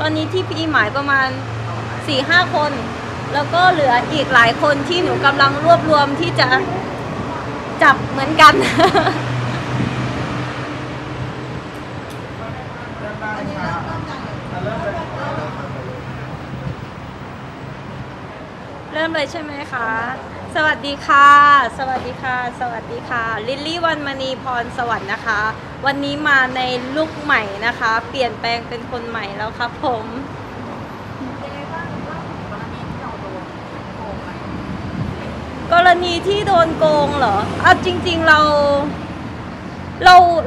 ตอนนี้ที่พี่หมายประมาณ 4-5 คนแล้วก็เหลืออีกหลายคนที่หนูกำลังรวบรวมที่จะจับเหมือนกันเริ่มเลยใช่ไหมคะสวัสดีค่ะสวัสดีค่ะสวัสดีค่ะลิลลี่วรรณมณีพรสวัสดิ์นะคะวันนี้มาในลุคใหม่นะคะเปลี่ยนแปลงเป็นคนใหม่แล้วครับผมกรณีที่โดนโกงเหรอเอาจริงๆเ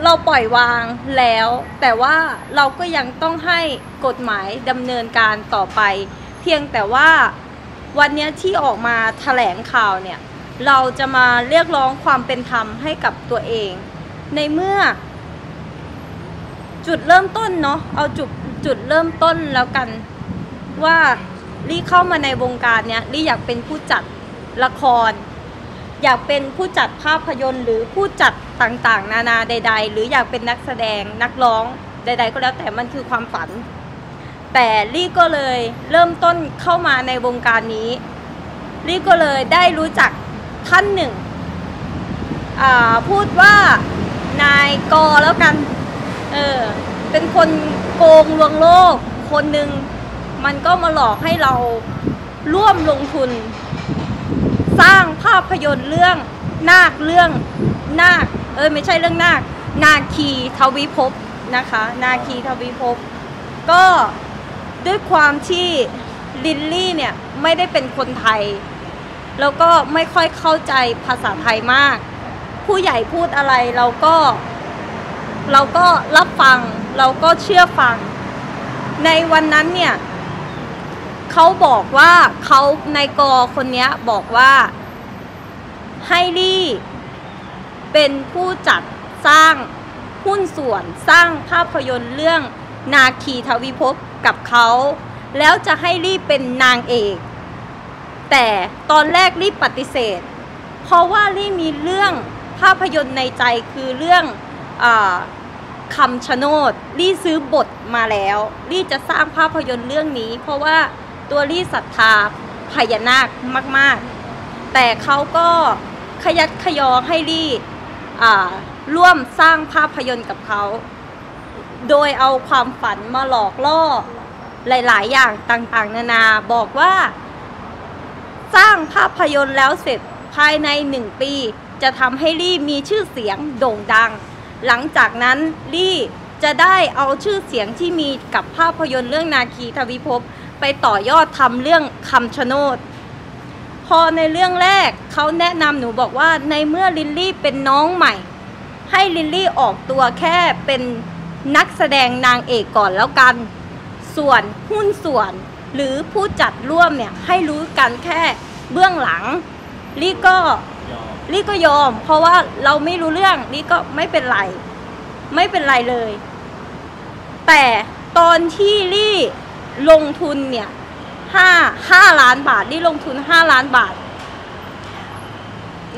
ราปล่อยวางแล้วแต่ว่าเราก็ยังต้องให้กฎหมายดำเนินการต่อไปเพียงแต่ว่าวันนี้ที่ออกมาแถลงข่าวเนี่ยเราจะมาเรียกร้องความเป็นธรรมให้กับตัวเองในเมื่อจุดเริ่มต้นเนาะเอาจุดเริ่มต้นแล้วกันว่าลี่เข้ามาในวงการเนี้ยลี่อยากเป็นผู้จัดละครอยากเป็นผู้จัดภาพยนตร์หรือผู้จัดต่างๆนานาใดๆหรืออยากเป็นนักแสดงนักร้องใดๆก็แล้วแต่มันคือความฝันแต่ลี่ก็เลยเริ่มต้นเข้ามาในวงการนี้ลี่ก็เลยได้รู้จักท่านหนึ่งพูดว่านายกแล้วกันเป็นคนโกงลวงโลกคนหนึ่งมันก็มาหลอกให้เราร่วมลงทุนสร้างภาพยนตร์เรื่องนาคเรื่องนาคไม่ใช่เรื่องนาคนาคีทวีภพนะคะนาคีทวีภพก็ด้วยความที่ลิลลี่เนี่ยไม่ได้เป็นคนไทยแล้วก็ไม่ค่อยเข้าใจภาษาไทยมากผู้ใหญ่พูดอะไรเราก็รับฟังเราก็เชื่อฟังในวันนั้นเนี่ยเขาบอกว่าเขานายกคนนี้บอกว่าให้ลี่เป็นผู้จัดสร้างหุ้นส่วนสร้างภาพยนตร์เรื่องนาคีทวีภพกับเขาแล้วจะให้ลี่เป็นนางเอกแต่ตอนแรกลี่ปฏิเสธเพราะว่าลี่มีเรื่องภาพยนตร์ในใจคือเรื่องคำชะโนดลี่ซื้อบทมาแล้วลี่จะสร้างภาพยนตร์เรื่องนี้เพราะว่าตัวลี่ศรัทธาพญานาคมากๆแต่เขาก็ขยันขยอให้ลี่ร่วมสร้างภาพยนตร์กับเขาโดยเอาความฝันมาหลอกล่อหลายๆอย่างต่างๆนานาบอกว่าสร้างภาพยนตร์แล้วเสร็จภายใน1ปีจะทำให้ลี่มีชื่อเสียงโด่งดังหลังจากนั้นลี่จะได้เอาชื่อเสียงที่มีกับภาพยนตร์เรื่องนาคีทวีภพไปต่อยอดทำเรื่องคำชะโนดพอในเรื่องแรกเขาแนะนำหนูบอกว่าในเมื่อลิลลี่เป็นน้องใหม่ให้ลิลลี่ออกตัวแค่เป็นนักแสดงนางเอกก่อนแล้วกันส่วนหุ้นส่วนหรือผู้จัดร่วมเนี่ยให้รู้กันแค่เบื้องหลังลี่ก็ยอมเพราะว่าเราไม่รู้เรื่องลี่ก็ไม่เป็นไรเลยแต่ตอนที่ลี่ลงทุนเนี่ย5 ล้านบาทลี่ลงทุน5 ล้านบาท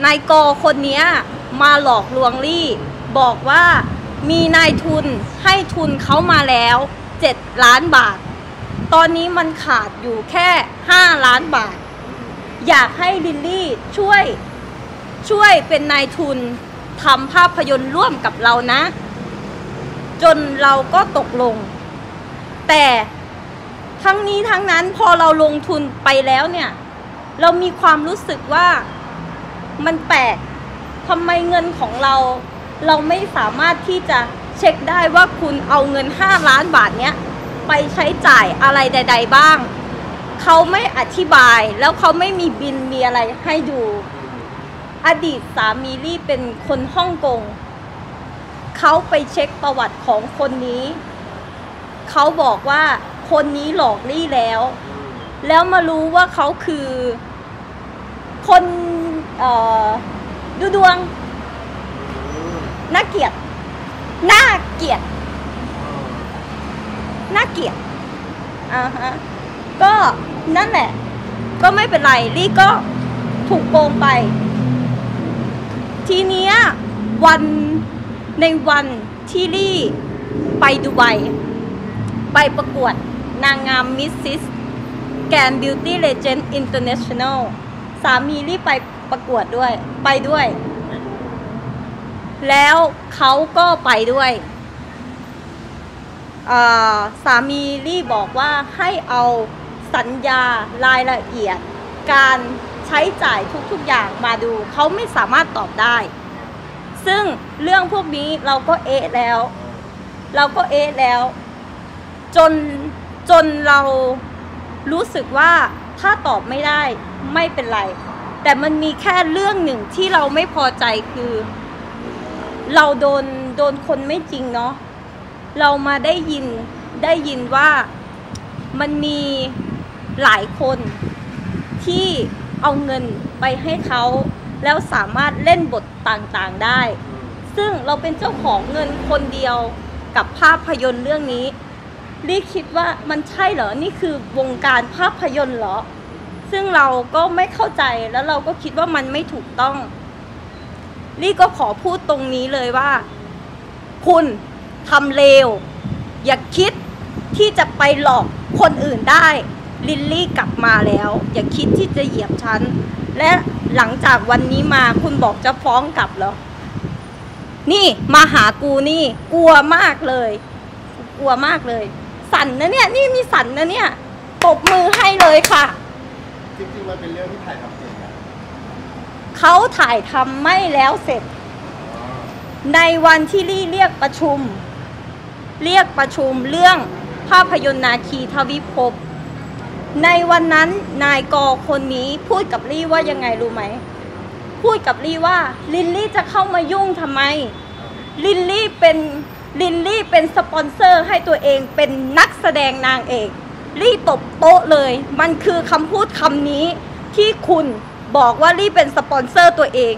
นายกคนนี้มาหลอกลวงลี่บอกว่ามีนายทุนให้ทุนเขามาแล้ว7 ล้านบาทตอนนี้มันขาดอยู่แค่5 ล้านบาทอยากให้ลิลลี่ช่วยเป็นนายทุนทำภาพยนตร์ร่วมกับเรานะจนเราก็ตกลงแต่ทั้งนี้ทั้งนั้นพอเราลงทุนไปแล้วเนี่ยเรามีความรู้สึกว่ามันแปลกทำไมเงินของเราไม่สามารถที่จะเช็คได้ว่าคุณเอาเงิน5 ล้านบาทเนี้ยไปใช้จ่ายอะไรใดๆบ้างเขาไม่อธิบายแล้วเขาไม่มีบิลมีอะไรให้ดูอดีตสามีลี่เป็นคนฮ่องกงเขาไปเช็คประวัติของคนนี้เขาบอกว่าคนนี้หลอกลี่แล้วมารู้ว่าเขาคือคนดูดวงน่าเกลียดฮะก็นั่นแหละก็ไม่เป็นไรลี่ก็ถูกโกงไปทีเนี้ยวันที่ลี่ไปดูไบไปประกวด นางงาม Misses Glam Beauty Legend International สามีรีบไปประกวดด้วยไปด้วยแล้วเขาก็ไปด้วยสามีรีบบอกว่าให้เอาสัญญารายละเอียดการใช้จ่ายทุกๆอย่างมาดูเขาไม่สามารถตอบได้ซึ่งเรื่องพวกนี้เราก็เอะแล้วจนเรารู้สึกว่าถ้าตอบไม่ได้ไม่เป็นไรแต่มันมีแค่เรื่องหนึ่งที่เราไม่พอใจคือเราโดนคนไม่จริงเนาะเรามาได้ยินว่ามันมีหลายคนที่เอาเงินไปให้เขาแล้วสามารถเล่นบทต่างๆได้ซึ่งเราเป็นเจ้าของเงินคนเดียวกับภาพยนตร์เรื่องนี้ลี่คิดว่ามันใช่เหรอนี่คือวงการภาพยนตร์เหรอซึ่งเราก็ไม่เข้าใจแล้วเราก็คิดว่ามันไม่ถูกต้องลี่ก็ขอพูดตรงนี้เลยว่าคุณทำเลวอย่าคิดที่จะไปหลอกคนอื่นได้ลิลลี่กลับมาแล้วอย่าคิดที่จะเหยียบฉันและหลังจากวันนี้มาคุณบอกจะฟ้องกลับเหรอนี่มาหากูนี่กลัวมากเลยสั่นนะเนี่ยนี่มีสั่นนะเนี่ยตบมือให้เลยค่ะจริงๆมันเป็นเรื่องที่ถ่ายทำเสร็จเขาถ่ายทำไม่แล้วเสร็จในวันที่ลี่เรียกประชุมเรื่องภาพยนตร์นาคีทวิภพในวันนั้นนายกคนนี้พูดกับลี่ว่ายังไงรู้ไหมพูดกับลี่ว่าลิลลี่จะเข้ามายุ่งทำไมลิลลี่เป็นสปอนเซอร์ให้ตัวเองเป็นนักแสดงนางเอกลี่ตบโต๊ะเลยมันคือคำพูดคำนี้ที่คุณบอกว่าลี่เป็นสปอนเซอร์ตัวเอง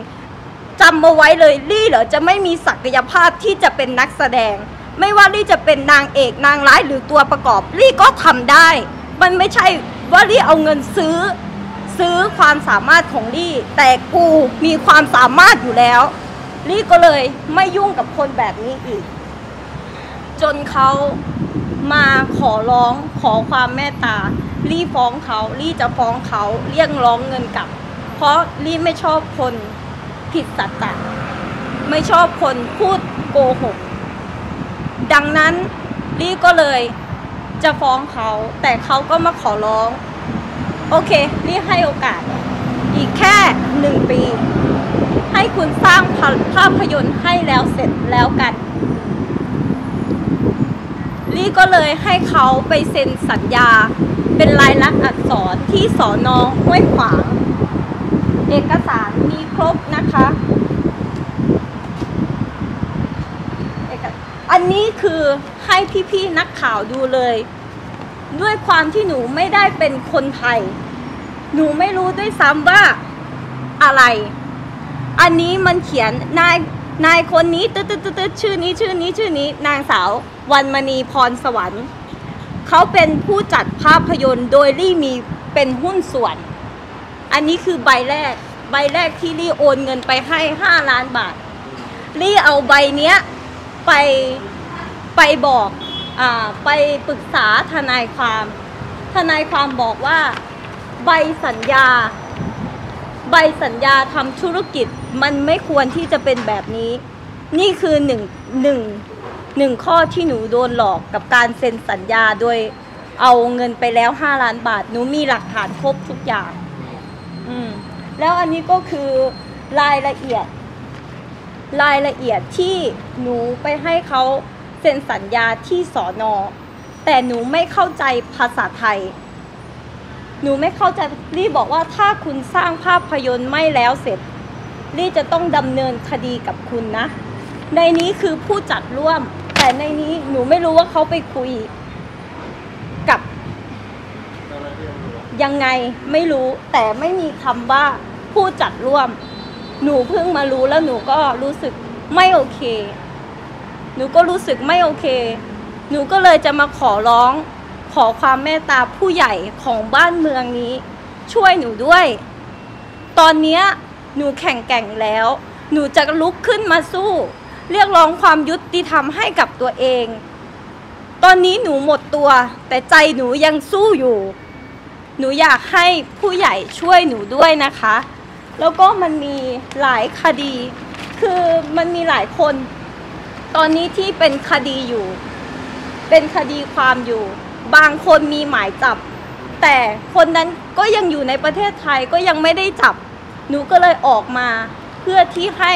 จำมาไว้เลยลี่เหรอจะไม่มีศักยภาพที่จะเป็นนักแสดงไม่ว่าลี่จะเป็นนางเอกนางร้ายหรือตัวประกอบลี่ก็ทำได้มันไม่ใช่ว่าลี่เอาเงินซื้อความสามารถของลี่แต่กูมีความสามารถอยู่แล้วลี่ก็เลยไม่ยุ่งกับคนแบบนี้อีกจนเขามาขอร้องขอความเมตตาลี่ฟ้องเขาลี่จะฟ้องเขาเรียกร้องเงินกลับเพราะลี่ไม่ชอบคนผิดสัจจะไม่ชอบคนพูดโกหกดังนั้นลี่ก็เลยจะฟ้องเขาแต่เขาก็มาขอร้องโอเคลี่ให้โอกาสอีกแค่1 ปีให้คุณสร้างภาพยนตร์ให้แล้วเสร็จแล้วกันลี่ก็เลยให้เขาไปเซ็นสัญญาเป็นลายลักษณ์อักษรที่สน.ห้วยขวางเอกสารมีครบนะคะอันนี้คือให้พี่ๆนักข่าวดูเลยด้วยความที่หนูไม่ได้เป็นคนไทยหนูไม่รู้ด้วยซ้ำว่าอะไรอันนี้มันเขียนนายคนนี้ตึ๊ดชื่อนี้นางสาววรรณมณีพรสวรรค์เขาเป็นผู้จัดภาพยนตร์โดยลี่มีเป็นหุ้นส่วนอันนี้คือใบแรกที่ลี่โอนเงินไปให้5 ล้านบาทลี่เอาใบเนี้ยไปบอกไปปรึกษาทนายความบอกว่าใบสัญญาทำธุรกิจมันไม่ควรที่จะเป็นแบบนี้นี่คือหนึ่งข้อที่หนูโดนหลอกกับการเซ็นสัญญาโดยเอาเงินไปแล้ว5 ล้านบาทหนูมีหลักฐานครบทุกอย่างแล้วอันนี้ก็คือรายละเอียดที่หนูไปให้เขาเซ็นสัญญาที่สน.แต่หนูไม่เข้าใจภาษาไทยหนูไม่เข้าใจลี่บอกว่าถ้าคุณสร้างภาพยนตร์ไม่แล้วเสร็จลี่จะต้องดำเนินคดีกับคุณนะในนี้คือผู้จัดร่วมแต่ในนี้หนูไม่รู้ว่าเขาไปคุยกับยังไงไม่รู้แต่ไม่มีคำว่าผู้จัดร่วมหนูเพิ่งมารู้แล้วหนูก็รู้สึกไม่โอเคหนูก็เลยจะมาขอร้องขอความเมตตาผู้ใหญ่ของบ้านเมืองนี้ช่วยหนูด้วยตอนนี้หนูแข็งแกร่งแล้วหนูจะลุกขึ้นมาสู้เรียกร้องความยุติธรรมให้กับตัวเอง ตอนนี้หนูหมดตัวแต่ใจหนูยังสู้อยู่หนูอยากให้ผู้ใหญ่ช่วยหนูด้วยนะคะแล้วก็มันมีหลายคดีคือมันมีหลายคนตอนนี้ที่เป็นคดีอยู่เป็นคดีความอยู่บางคนมีหมายจับแต่คนนั้นก็ยังอยู่ในประเทศไทยก็ยังไม่ได้จับหนูก็เลยออกมาเพื่อที่ให้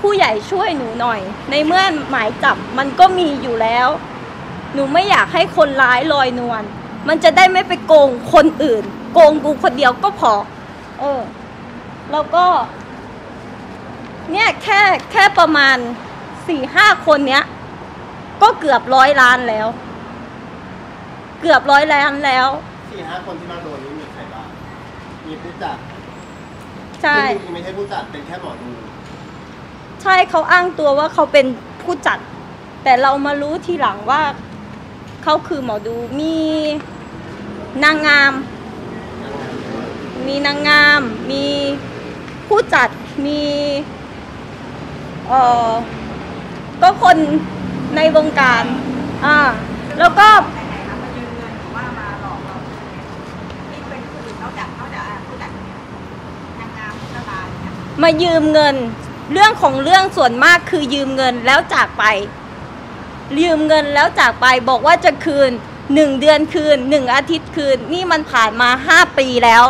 ผู้ใหญ่ช่วยหนูหน่อยในเมื่อหมายจับมันก็มีอยู่แล้วหนูไม่อยากให้คนร้ายลอยนวลมันจะได้ไม่ไปโกงคนอื่นโกงกูคนเดียวก็พอแล้วก็เนี่ยแค่ประมาณ 4-5 คนเนี้ยก็เกือบ100 ล้านแล้วเกือบ100 ล้านแล้ว4-5 คนที่มาโดนนี้มีใครบ้างมีผู้จัดใช่ไม่ใช่ผู้จัดเป็นแค่หมอดูใช่เขาอ้างตัวว่าเขาเป็นผู้จัดแต่เรามารู้ทีหลังว่าเขาคือหมอดูมีนางงามมีนางงามมีผู้จัดมีก็คนในวงการแล้วก็มายืมเงินเรื่องของเรื่องส่วนมากคือยืมเงินแล้วจากไปยืมเงินแล้วจากไปบอกว่าจะคืน1 เดือนคืน1 อาทิตย์คืนนี่มันผ่านมา5 ปีแล้ว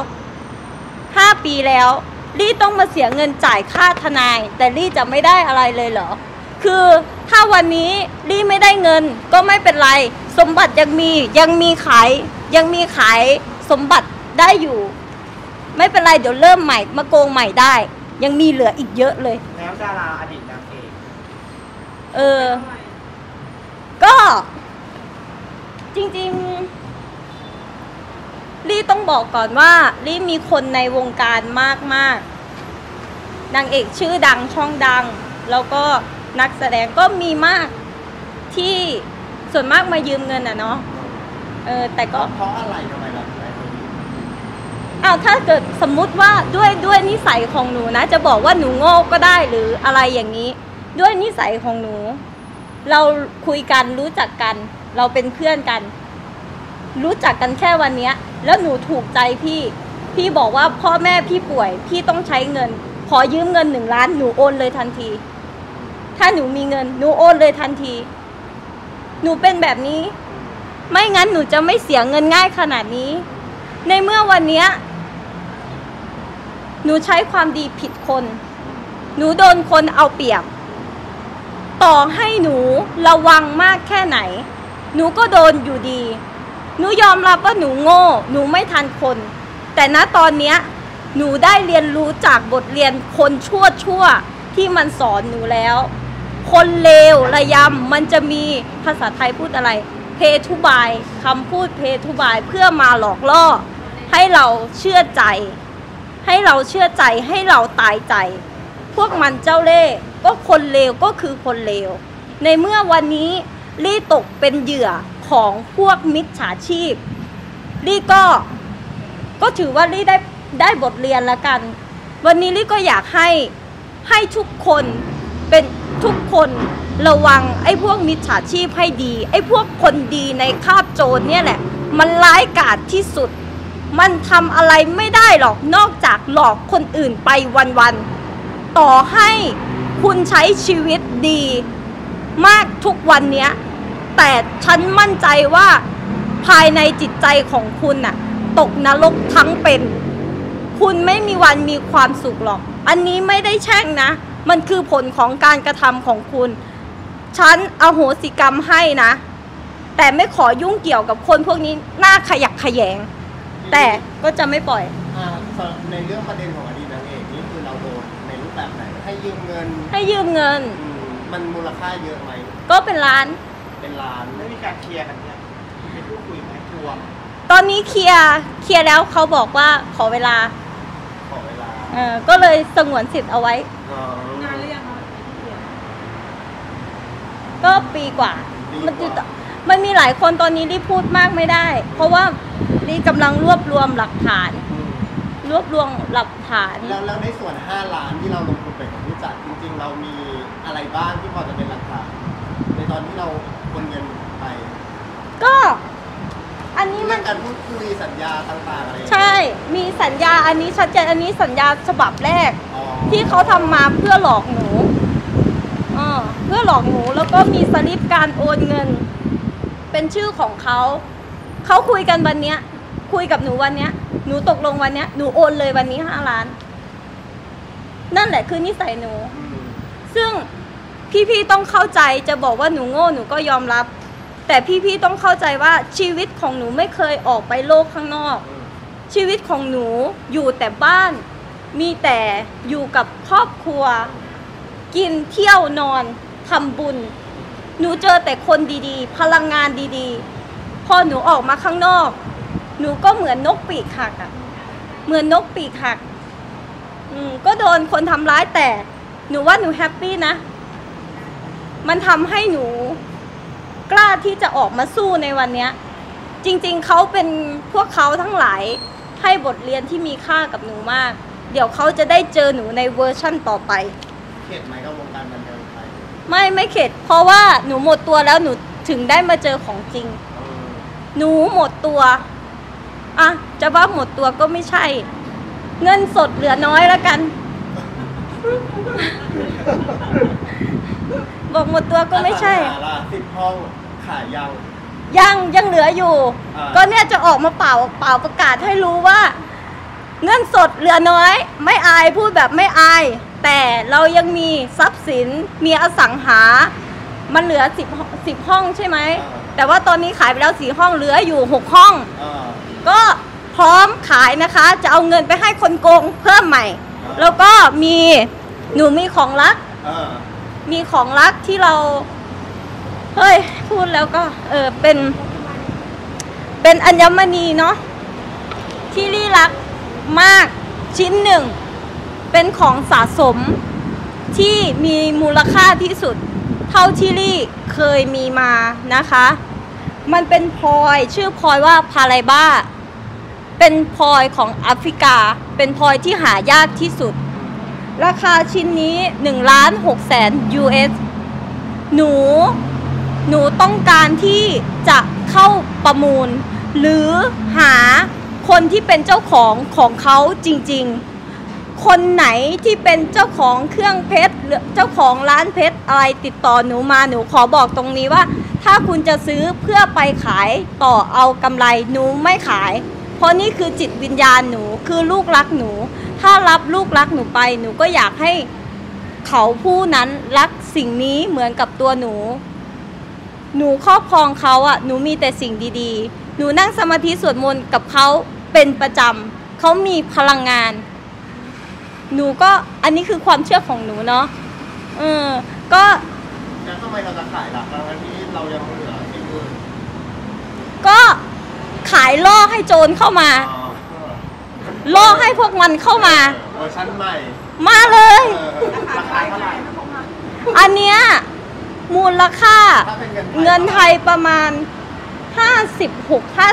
5 ปีแล้วลี่ต้องมาเสียเงินจ่ายค่าทนายแต่ลี่จะไม่ได้อะไรเลยเหรอคือถ้าวันนี้ลี่ไม่ได้เงินก็ไม่เป็นไรสมบัติยังมีขายสมบัติได้อยู่ไม่เป็นไรเดี๋ยวเริ่มใหม่มาโกงใหม่ได้ยังมีเหลืออีกเยอะเลยแล้วดาราอดีตนางเอกก็จริงๆลี่ต้องบอกก่อนว่าลี่มีคนในวงการมากๆนางเอกชื่อดังช่องดังแล้วก็นักแสดงก็มีมากที่ส่วนมากมายืมเงินเนาะแต่ก็เพราะอะไรทำไมล่ะถ้าเกิดสมมุติว่าด้วยนิสัยของหนูนะจะบอกว่าหนูโง่ก็ได้หรืออะไรอย่างนี้ด้วยนิสัยของหนูเราคุยกันรู้จักกันเราเป็นเพื่อนกันรู้จักกันแค่วันนี้แล้วหนูถูกใจพี่บอกว่าพ่อแม่พี่ป่วยพี่ต้องใช้เงินขอยืมเงิน1 ล้านหนูโอนเลยทันทีถ้าหนูมีเงินหนูโอนเลยทันทีหนูเป็นแบบนี้ไม่งั้นหนูจะไม่เสียเงินง่ายขนาดนี้ในเมื่อวันนี้หนูใช้ความดีผิดคนหนูโดนคนเอาเปรียบต่อให้หนูระวังมากแค่ไหนหนูก็โดนอยู่ดีหนูยอมรับว่าหนูโง่หนูไม่ทันคนแต่ณตอนนี้หนูได้เรียนรู้จากบทเรียนคนชั่วที่มันสอนหนูแล้วคนเลวระยำมันจะมีภาษาไทยพูดอะไรเพทุบายคำพูดเพทุบายเพื่อมาหลอกล่อให้เราเชื่อใจให้เราตายใจพวกมันเจ้าเล่ห์ก็คนเลวก็คือคนเลวในเมื่อวันนี้ลี่ตกเป็นเหยื่อของพวกมิจฉาชีพลี่ก็ถือว่าลี่ได้บทเรียนละกันวันนี้ลี่ก็อยากให้ทุกคนเป็นทุกคนระวังไอ้พวกมิจฉาชีพให้ดีไอ้พวกคนดีในคาบโจรเนี่ยแหละมันร้ายกาจที่สุดมันทำอะไรไม่ได้หรอกนอกจากหลอกคนอื่นไปวันๆต่อให้คุณใช้ชีวิตดีมากทุกวันเนี้ยแต่ฉันมั่นใจว่าภายในจิตใจของคุณน่ะตกนรกทั้งเป็นคุณไม่มีวันมีความสุขหรอกอันนี้ไม่ได้แช่งนะมันคือผลของการกระทำของคุณฉันอโหสิกรรมให้นะแต่ไม่ขอยุ่งเกี่ยวกับคนพวกนี้หน้าขยักขยงแต่ก็จะไม่ปล่อยในเรื่องประเด็นของอดีตนางเอกนี่คือเราโดนในรูปแบบไหนให้ยืมเงินมันมูลค่าเยอะไหมก็เป็นล้านไม่มีการเคลียร์กันเนี่ยไม่พูดคุยไม่ทวงตอนนี้เคลียร์แล้วเขาบอกว่าขอเวลาก็เลยสงวนสิทธิ์เอาไว้นานหรือยังคะก็ปีกว่ามันมีหลายคนตอนนี้รีบพูดมากไม่ได้เพราะว่ารีบกำลังรวบรวมหลักฐานแล้วในส่วน5 ล้านที่เราลงทุนไปกับผู้จัดจริงๆเรามีอะไรบ้างที่พอจะเป็นหลักฐานในตอนที่เราโอนเงินไป ก็อันนี้มันการพูดคุยสัญญาต่างๆอะไรใช่มีสัญญาอันนี้ชัดเจนอันนี้สัญญาฉบับแรกที่เขาทำมาเพื่อหลอกหนูเพื่อหลอกหนูแล้วก็มีสลิปการโอนเงินเป็นชื่อของเขาเขาคุยกันวันเนี้ยคุยกับหนูวันเนี้ยหนูตกลงวันเนี้ยหนูโอนเลยวันนี้5 ล้านนั่นแหละคือนิสัยหนูซึ่งพี่ๆต้องเข้าใจจะบอกว่าหนูโง่หนูก็ยอมรับแต่พี่ๆต้องเข้าใจว่าชีวิตของหนูไม่เคยออกไปโลกข้างนอกชีวิตของหนูอยู่แต่บ้านมีแต่อยู่กับครอบครัวกินเที่ยวนอนทำบุญหนูเจอแต่คนดีๆพลังงานดีๆพอหนูออกมาข้างนอกหนูก็เหมือนนกปีกหักอะเหมือนนกปีกหักก็โดนคนทำร้ายแต่หนูว่าหนูแฮปปี้นะมันทำให้หนูกล้าที่จะออกมาสู้ในวันนี้จริงๆเขาเป็นพวกเขาทั้งหลายให้บทเรียนที่มีค่ากับหนูมากเดี๋ยวเขาจะได้เจอหนูในเวอร์ชั่นต่อไปเข็ดไหมกับวงการบันเทิงไทยไม่เข็ดเพราะว่าหนูหมดตัวแล้วหนูถึงได้มาเจอของจริงหนูหมดตัวอ่ะจะว่าหมดตัวก็ไม่ใช่เงินสดเหลือน้อยแล้วกันบอกหมดตัวก็ไม่ใช่10 ห้องขายยังเหลืออยู่ก็เนี่ยจะออกมาเป่าประกาศให้รู้ว่าเงินสดเหลือน้อยไม่อายพูดแบบไม่อายแต่เรายังมีทรัพย์สินมีอสังหามันเหลือ10 ห้องใช่ไหมแต่ว่าตอนนี้ขายไปแล้ว4 ห้องเหลืออยู่6 ห้องก็พร้อมขายนะคะจะเอาเงินไปให้คนโกงเพิ่มใหม่แล้วก็มีหนูมีของรักมีของรักที่เราเฮ้ยพูดแล้วก็เป็นอัญมณีเนาะที่ลี่รักมากชิ้นหนึ่งเป็นของสะสมที่มีมูลค่าที่สุดเท่าที่ลี่เคยมีมานะคะมันเป็นพลอยชื่อพลอยว่าพาไลบ้าเป็นพลอยของแอฟริกาเป็นพลอยที่หายากที่สุดราคาชิ้นนี้1,600,000 US หนูต้องการที่จะเข้าประมูลหรือหาคนที่เป็นเจ้าของเขาจริงๆคนไหนที่เป็นเจ้าของเครื่องเพชรหรือเจ้าของร้านเพชรอะไรติดต่อหนูมาหนูขอบอกตรงนี้ว่าถ้าคุณจะซื้อเพื่อไปขายต่อเอากำไรหนูไม่ขายเพราะนี่คือจิตวิญญาณหนูคือลูกรักหนูถ้ารับลูกรักหนูไปหนูก็อยากให้เขาผู้นั้นรักสิ่งนี้เหมือนกับตัวหนูครอบครองเขาอ่ะหนูมีแต่สิ่งดีๆหนูนั่งสมาธิสวดมนต์กับเขาเป็นประจำเขามีพลังงานหนูก็อันนี้คือความเชื่อของหนูเนาะก็แล้วทำไมเราจะขายล่ะวันนี้เรายังเหลือ10,000ก็ขายล่อให้โจรเข้ามาล่อให้พวกมันเข้ามาเวอร์ชั่นใหม่มาเลยราคาเท่าไหร่อันเนี้ยมูลค่าเงินไทยประมาณ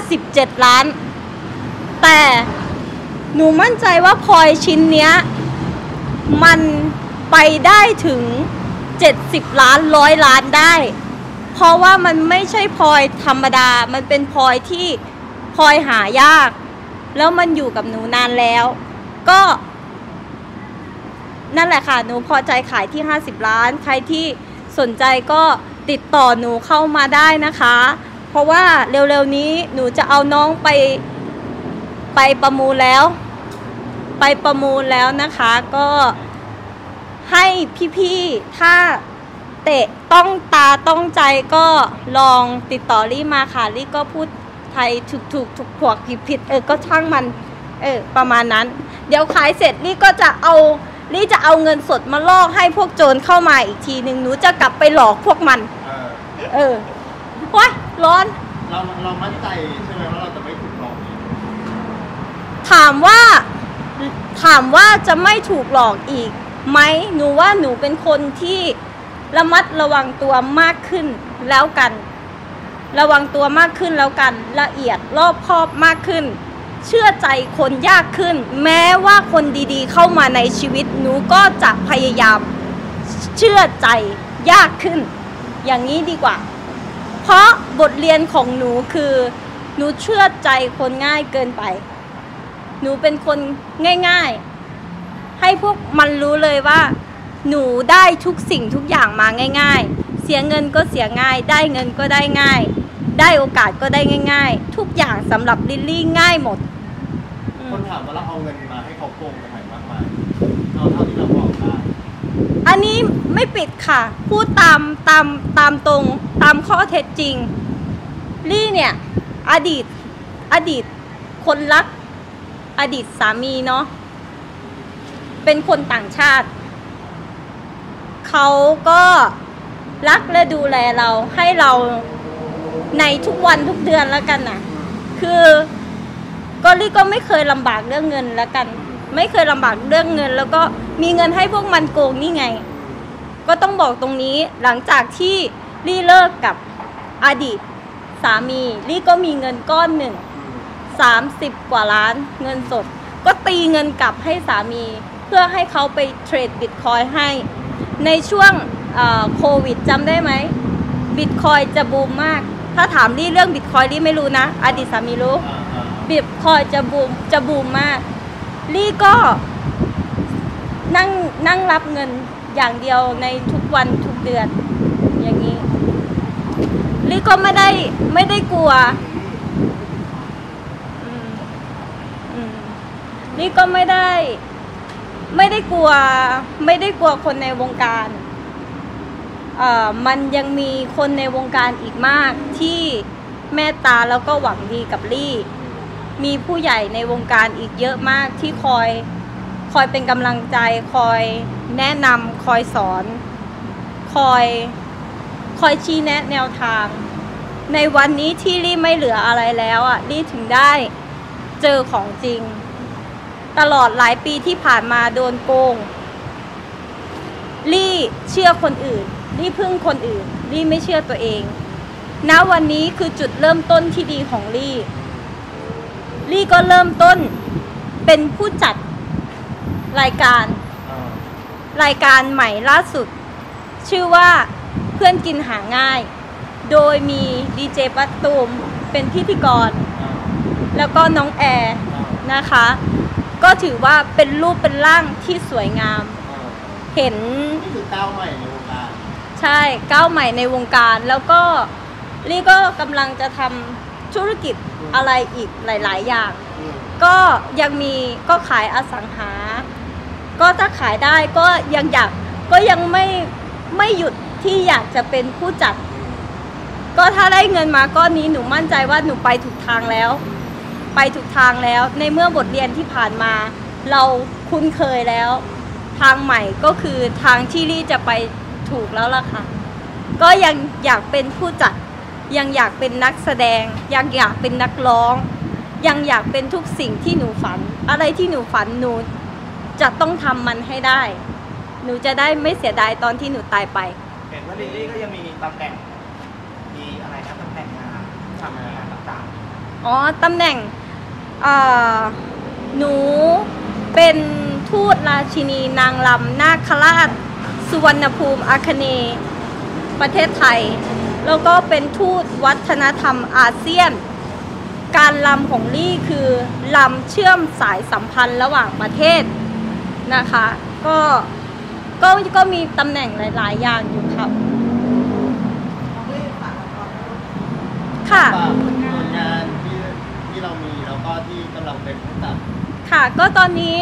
56-57 ล้านแต่หนูมั่นใจว่าพลอยชิ้นเนี้ยมันไปได้ถึง70 ล้าน100 ล้านได้เพราะว่ามันไม่ใช่พลอยธรรมดามันเป็นพลอยที่พลอยหายากแล้วมันอยู่กับหนูนานแล้วก็นั่นแหละค่ะหนูพอใจขายที่50 ล้านใครที่สนใจก็ติดต่อหนูเข้ามาได้นะคะเพราะว่าเร็วๆนี้หนูจะเอาน้องไปประมูลแล้วนะคะก็ให้พี่ๆถ้าเตะต้องตาต้องใจก็ลองติดต่อลี่มาค่ะลี่ก็พูดไทยถูกขวกผิดก็ช่างมันประมาณนั้นเดี๋ยวขายเสร็จนี่ก็จะเอานี่จะเอาเงินสดมาล่อให้พวกโจรเข้ามาอีกทีหนึ่งหนูจะกลับไปหลอกพวกมันว้ายร้อนเรามั่นใจใช่ไหมว่าเราจะไม่ถูกหลอกถามว่าจะไม่ถูกหลอกอีกไหมหนูว่าหนูเป็นคนที่ระมัดระวังตัวมากขึ้นแล้วกันละเอียดรอบคอบมากขึ้นเชื่อใจคนยากขึ้นแม้ว่าคนดีๆเข้ามาในชีวิตหนูก็จะพยายามเชื่อใจยากขึ้นอย่างนี้ดีกว่าพ เพราะบทเรียนของหนูคือหนูเชื่อใจคนง่ายเกินไปหนูเป็นคนง่ายๆให้พวกมันรู้เลยว่าหนูได้ทุกสิ่งทุกอย่างมาง่ายๆเสียเงินก็เสียง่ายได้เงินก็ได้ง่ายได้โอกาสก็ได้ง่ายๆทุกอย่างสำหรับลิลลี่ง่ายหมดคนถามว่าเราเอาเงินมาให้เขาโกงกันมากมายเอาเท่าที่เราบอกได้อันนี้ไม่ปิดค่ะพูดตามตรงตามข้อเท็จจริงลี่เนี่ยอดีตคนรักอดีตสามีเนาะเป็นคนต่างชาติเขาก็รักและดูแลเราให้เราในทุกวันทุกเดือนแล้วกันนะคือก็ลี่ก็ไม่เคยลำบากเรื่องเงินแล้วกันไม่เคยลำบากเรื่องเงินแล้วก็มีเงินให้พวกมันโกงนี่ไงก็ต้องบอกตรงนี้หลังจากที่ลี่เลิกกับอดีตสามีลี่ก็มีเงินก้อนหนึ่ง30 กว่าล้านเงินสดก็ตีเงินกลับให้สามีเพื่อให้เขาไปเทรดบิตคอยน์ให้ในช่วงโควิดจำได้ไหมบิตคอยน์จะบูมมากถ้าถามลี่เรื่องบิตคอยน์ลี่ไม่รู้นะอดีตสามีรู้บิตคอยน์จะบูมมากลี่ก็นั่งรับเงินอย่างเดียวในทุกวันทุกเดือนอย่างนี้ลี่ก็ไม่ได้กลัวลี่ก็ไม่ได้กลัวคนในวงการมันยังมีคนในวงการอีกมากที่เมตตาแล้วก็หวังดีกับลี่มีผู้ใหญ่ในวงการอีกเยอะมากที่คอยเป็นกำลังใจคอยแนะนำคอยสอนคอยชี้แนะแนวทางในวันนี้ที่ลี่ไม่เหลืออะไรแล้วอ่ะลี่ถึงได้เจอของจริงตลอดหลายปีที่ผ่านมาโดนโกงลี่เชื่อคนอื่นลี่พึ่งคนอื่นลี่ไม่เชื่อตัวเองณวันนี้คือจุดเริ่มต้นที่ดีของลี่ลี่ก็เริ่มต้นเป็นผู้จัดรายการใหม่ล่าสุดชื่อว่าเพื่อนกินหาง่ายโดยมีดีเจปัตตูมเป็นพิธีกรแล้วก็น้องแอร์นะคะก็ถือว่าเป็นรูปเป็นร่างที่สวยงามเห็นนี่คือก้าวใหม่ในวงการใช่ก้าวใหม่ในวงการแล้วก็ลี่ก็กำลังจะทำธุรกิจอะไรอีกหลายๆอย่างก็ยังมีก็ขายอสังหาก็ถ้าขายได้ก็ยังอยากก็ยังไม่หยุดที่อยากจะเป็นผู้จัดก็ถ้าได้เงินมาก้อนนี้หนูมั่นใจว่าหนูไปถูกทางแล้วไปถูกทางแล้วในเมื่อบทเรียนที่ผ่านมาเราคุ้นเคยแล้วทางใหม่ก็คือทางที่ลี่จะไปถูกแล้วล่ะค่ะก็ยังอยากเป็นผู้จัดยังอยากเป็นนักแสดงยังอยากเป็นนักร้องยังอยากเป็นทุกสิ่งที่หนูฝันอะไรที่หนูฝันหนูจะต้องทำมันให้ได้หนูจะได้ไม่เสียดายตอนที่หนูตายไปเห็นว่าลิลลี่ก็ยังมีตำแหน่งมีอะไรนะตำแหน่งงานทำงานต่างๆอ๋อตำแหน่งหนูเป็นทูตราชินีนางรำนาคราชสุวรรณภูมิอาคเนย์ประเทศไทยแล้วก็เป็นทูตวัฒนธรรมอาเซียนการรำของลี่คือรำเชื่อมสายสัมพันธ์ระหว่างประเทศนะคะก็มีตำแหน่งหลายๆอย่างอยู่ครับค่ะงานที่เรามีแล้วก็ที่กำลังเป็นผู้จัดค่ะก็ตอนนี้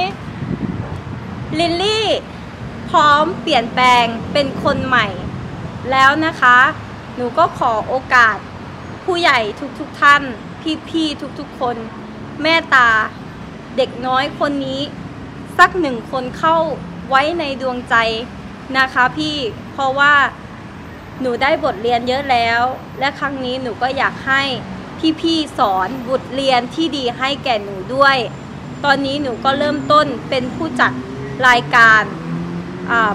ลิลลี่พร้อมเปลี่ยนแปลงเป็นคนใหม่แล้วนะคะหนูก็ขอโอกาสผู้ใหญ่ทุกท่านพี่ๆทุกคนแม่ตาเด็กน้อยคนนี้สักหนึ่งคนเข้าไว้ในดวงใจนะคะพี่เพราะว่าหนูได้บทเรียนเยอะแล้วและครั้งนี้หนูก็อยากให้พี่ๆสอนบทเรียนที่ดีให้แก่หนูด้วยตอนนี้หนูก็เริ่มต้นเป็นผู้จัดรายการ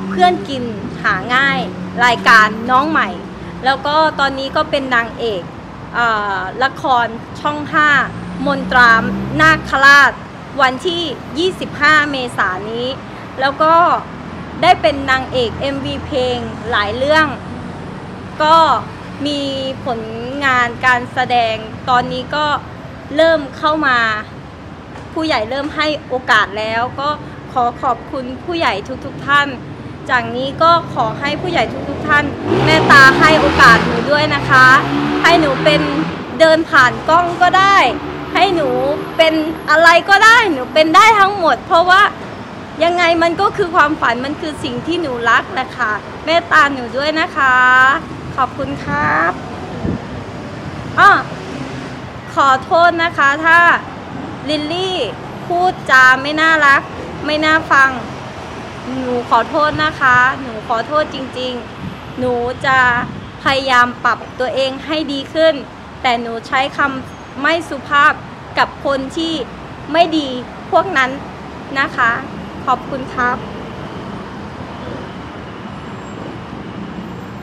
เพื่อนกินหาง่ายรายการน้องใหม่แล้วก็ตอนนี้ก็เป็นนางเอกละครช่อง5มนตรานาคราชวันที่25 เมษายนนี้แล้วก็ได้เป็นนางเอก MV เพลงหลายเรื่องก็ มีผลงานการแสดงตอนนี้ก็เริ่มเข้ามาผู้ใหญ่เริ่มให้โอกาสแล้วก็ขอขอบคุณผู้ใหญ่ทุกท่านจากนี้ก็ขอให้ผู้ใหญ่ทุกท่านเมตตาให้โอกาสหนูด้วยนะคะให้หนูเป็นเดินผ่านกล้องก็ได้ให้หนูเป็นอะไรก็ได้หนูเป็นได้ทั้งหมดเพราะว่ายังไงมันก็คือความฝันมันคือสิ่งที่หนูรักแหละค่ะเมตตาหนูด้วยนะคะขอบคุณครับขอโทษนะคะถ้าลิลลี่พูดจาไม่น่ารักไม่น่าฟังหนูขอโทษนะคะหนูขอโทษจริงๆหนูจะพยายามปรับตัวเองให้ดีขึ้นแต่หนูใช้คำไม่สุภาพกับคนที่ไม่ดีพวกนั้นนะคะขอบคุณครับ